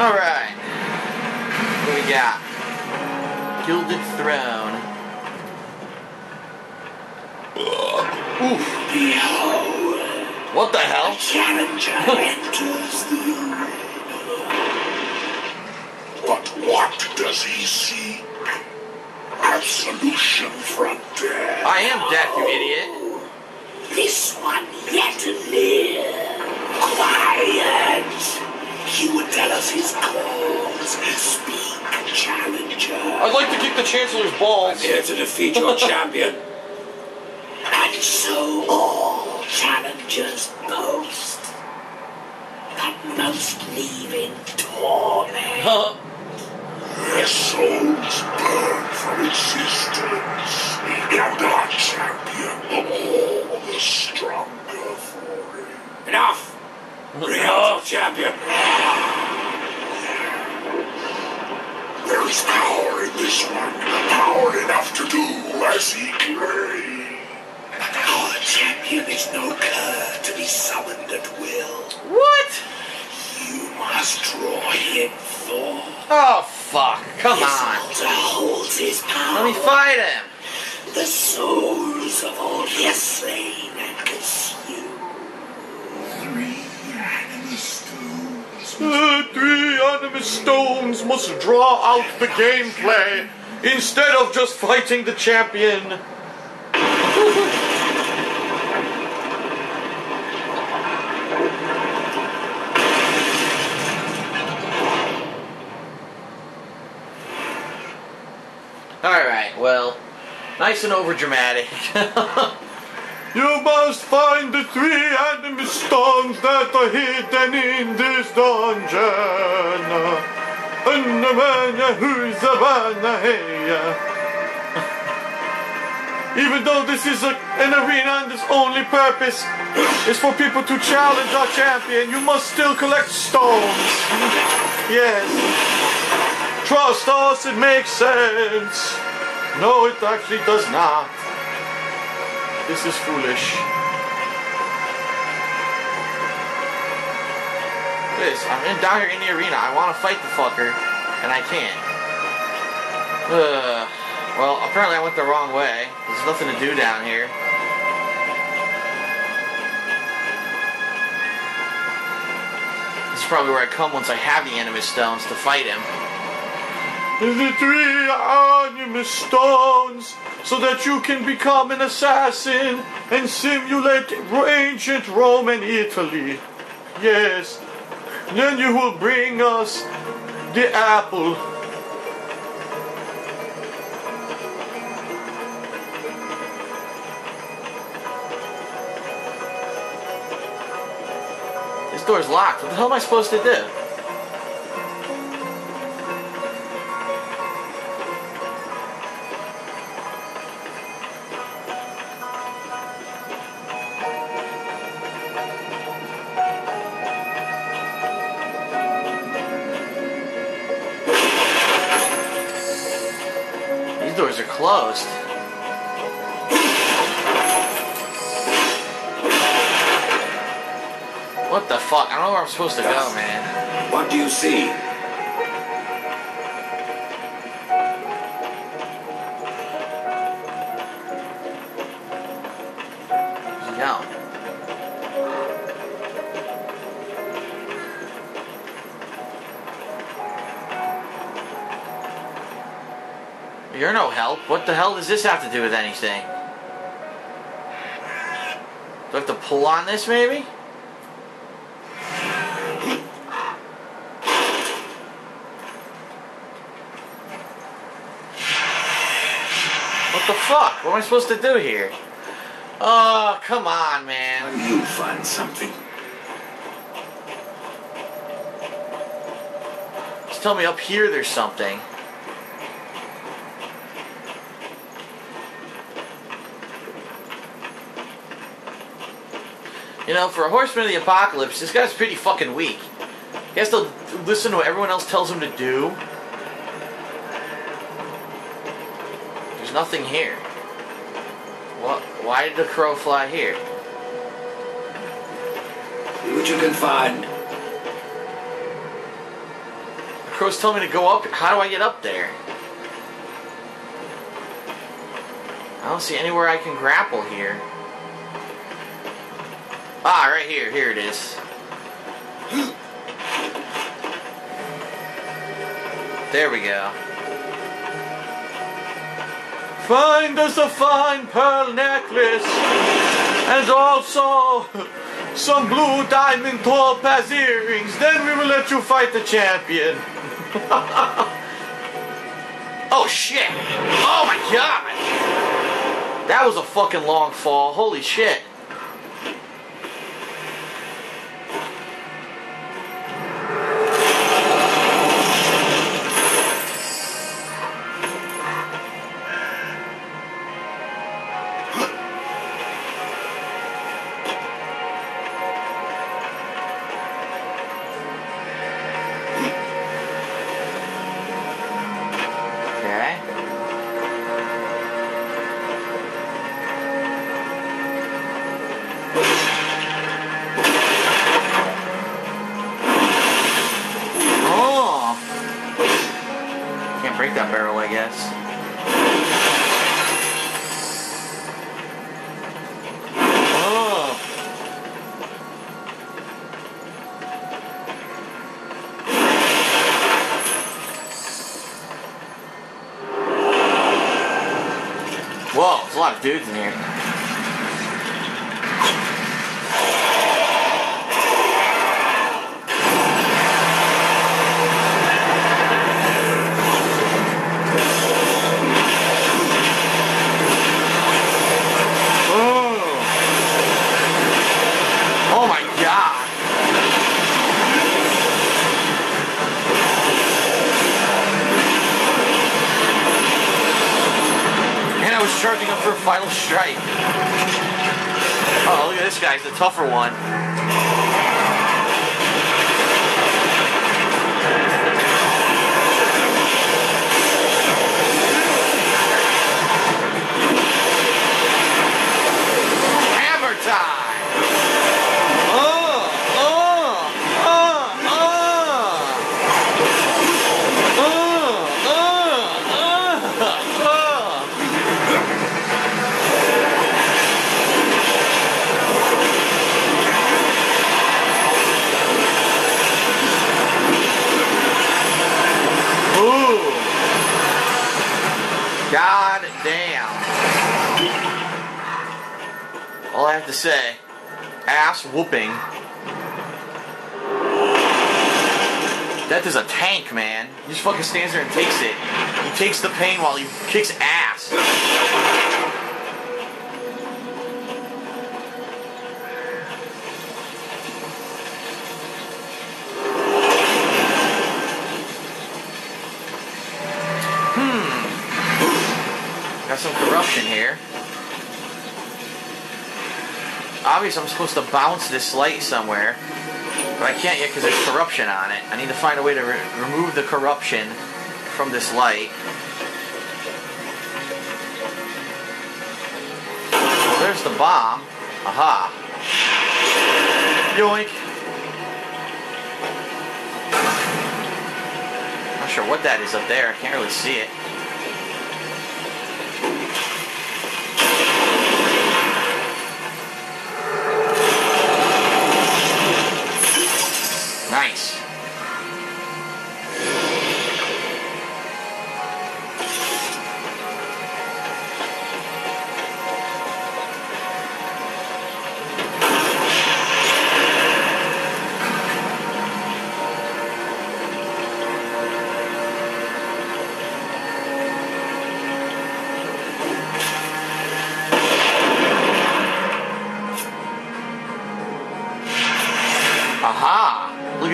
Alright. What do we got? Gilded Throne. Oof. Behold. What the hell? A challenger enters the arena. But what does he seek? Absolution from death. I am death, you idiot. This one yet to live. Quiet. He would tell us his calls. Speak, challenger. I'd like to kick the Chancellor's balls. I'm here to defeat your champion. And so all challengers boast. But most leave in torment. Their souls burn from existence. And our champion, all the stronger for it. Enough! Bring out the champion! There is power in this one. Power enough to do as he claims. Our champion is no cur to be summoned at will. What? You must draw him forth. Oh, fuck. Come on. His altar holds his power. Let me fight him. The souls of all he has slain and consumed. Three animus stones must draw out the gameplay instead of just fighting the champion. Alright, well, nice and overdramatic. You must find the three animus stones that are hidden in this dungeon. Even though this is an arena and its only purpose is for people to challenge our champion, you must still collect stones. Yes. Trust us, it makes sense. No, it actually does not. This is foolish. This, I'm in down here in the arena. I want to fight the fucker, and I can't. Well, apparently I went the wrong way. There's nothing to do down here. This is probably where I come once I have the animus stones to fight him. The three animus stones, so that you can become an assassin and simulate ancient Rome and Italy. Yes. Then you will bring us the apple. This door's locked. What the hell am I supposed to do? Doors are closed. What the fuck? I don't know where I'm supposed to go, man. What do you see? No. You're no help. What the hell does this have to do with anything? Do I have to pull on this, maybe? What the fuck? What am I supposed to do here? Oh, come on, man. You find something. Just tell me up here there's something. You know, for a Horseman of the Apocalypse, this guy's pretty fucking weak. He has to listen to what everyone else tells him to do. There's nothing here. What? Why did the crow fly here? See what you can find. Crow's telling me to go up. How do I get up there? I don't see anywhere I can grapple here. Ah, right here. Here it is. There we go. Find us a fine pearl necklace, and also some blue diamond topaz earrings. Then we will let you fight the champion. Oh shit! Oh my god! That was a fucking long fall. Holy shit! Break that barrel, I guess. Oh. Whoa, there's a lot of dudes in here. Charging up for a final strike. Oh, look at this guy, he's the tougher one. Hammer time! God damn. All I have to say, ass whooping. Death is a tank, man. He just fucking stands there and takes it. He takes the pain while he kicks ass. Got some corruption here. Obviously I'm supposed to bounce this light somewhere, but I can't yet because there's corruption on it. I need to find a way to remove the corruption from this light. Well, there's the bomb. Aha. Yoink. Not sure what that is up there. I can't really see it. Nice.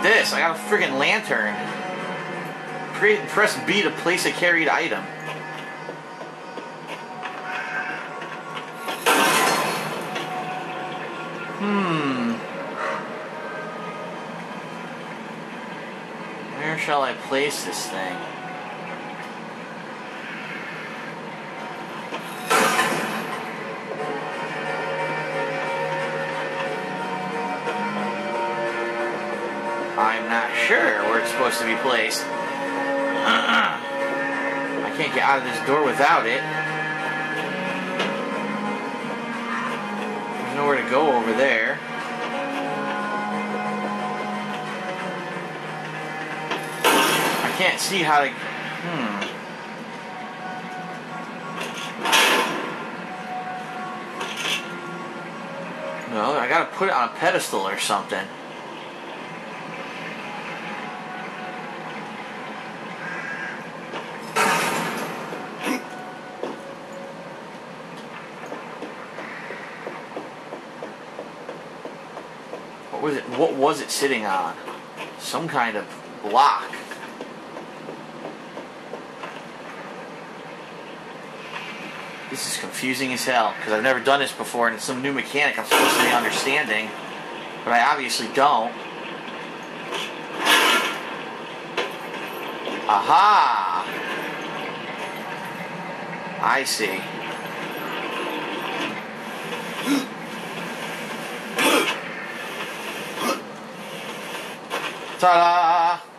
This. I got a friggin' lantern. Press B to place a carried item. Where shall I place this thing? I'm not sure where it's supposed to be placed. I can't get out of this door without it. There's nowhere to go over there. I can't see how to... No, I gotta put it on a pedestal or something. What was it sitting on? Some kind of block. This is confusing as hell, because I've never done this before, and it's some new mechanic I'm supposed to be understanding, but I obviously don't. Aha! I see. Ta-da!